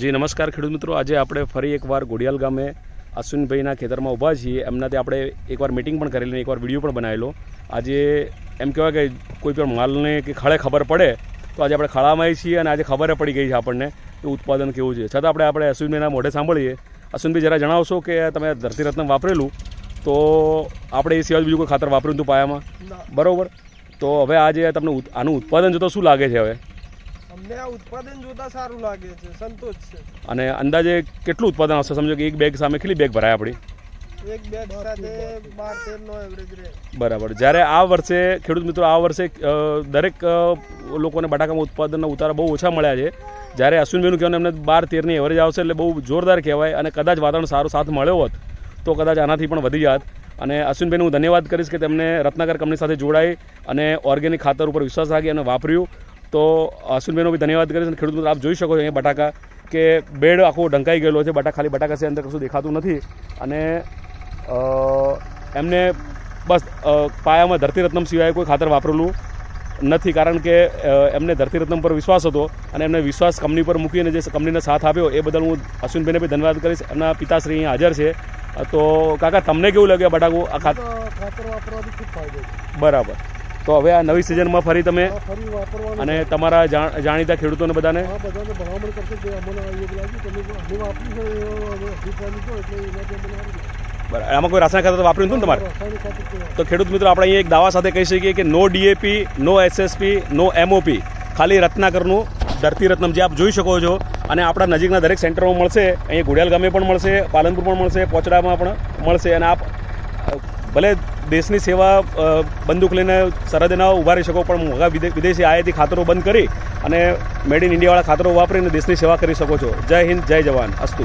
जी नमस्कार खेडूत मित्रों, आज आप फरी एक बार गोडियाल गामे आसुन भाई खेतर में उभा छे। एमना आप एक बार मीटिंग करेली, एक बार विडियो बनावेलो। आज एम कहवा कि कोईपण माल ने कि खाड़े खबर पड़े तो आज आप खाड़ा में छे। आज खबर पड़ गई है आपने तो उत्पादन केवुं छे, छतां आपणे आसुन भाई मोढे सांभळीए। आसुन भाई जरा जणावशो कि तमे धरती रत्न वापरेलुं तो आपणे ए सिवाय बीजुं कोई खातर वापर्युं हतुं पायामां, बरोबर? तो हवे आज तमने आनुं उत्पादन जोता शुं लागे छे? हवे अमने आ उत्पादन जोता सारू लागे छे, संतोष छे। अने अंदाजे केटलुं उत्पादन आवशे? समजो कि एक बेग सामे केटली बेग भराय आपणी? एक बेग साथे 12-13 नो एवरेज रहे, बराबर। ज्यारे आ वर्षे खेडूत मित्रों आ वर्षे दरेक लोकोने बटाकामां उत्पादनना उतारा बहु ओछा मळ्या छे। ज्यारे अश्विनभाईनुं कहेवानुं एमने 12-13 ની एवरेज आवशे એટલે બહુ જોરદાર કહેવાય, અને કદાચ વાતાવરણ સારો સાથ મળ્યો હોત તો કદાચ આનાથી પણ વધી જાત। અને અશ્વિનભાઈને હું ધન્યવાદ કરીશ કે તેમણે રત્નાકર કંપની સાથે જોડાઈ અને ઓર્ગેનિક ખાતર ઉપર વિશ્વાસ રાખી અને વાપર્યું। तो अश्विनभाई भी धन्यवाद करें। खेडूत मित्रों आप जोई शको छो बटाका के बेड आखो ढंकाई गयेलो छे, बटा खाली बटाका से अंदर कशुं देखातुं नथी। अने एमने बस पायामां धरती रत्नम सिवाय कोई खातर वापरेलुं नथी, कारण के एमने धरती रत्नम पर विश्वास हतो अने एमने विश्वास कंपनी पर मूकीने जे कंपनीने साथ आप्यो ए बदल हूँ अश्विनभाई ने भी धन्यवाद करीश। एमना पिताश्री अहीं हाजर छे। तो काका तमने केवुं लागे बटाको आ खातर वापरवाथी खूब फायदो छे, बराबर? तो हवे आ नवी सीजन में फरी तमे अने तमारा जाणीता खेडूतोने बधाने आमां कोई रासायनिक खातर वापर्युं हतुं तमारे? तो खेडूत मित्रों आपणे एक दावा साथे कही शकीए कि no DAP, no SSP, no MOP, खाली रत्नाकरनुं धरती रत्नम जे आप जोई शको छो। अने आपणा नजीकना दरेक सेंटरोमां मळशे, अहीं गोडियाल गामे पण मळशे, पालनपुर पण मळशे, पोचडामां पण मळशे। अने आप भले देशनी सेवा बंदूक लईने सरहदे न उभा रही शको, पण मोघा विदेशी आयाती खातरो बंद करी अने मेड इन इंडियावाळा खातरो वापरीने देशनी सेवा करी शको छो। जय हिंद, जय जवान, अस्तु।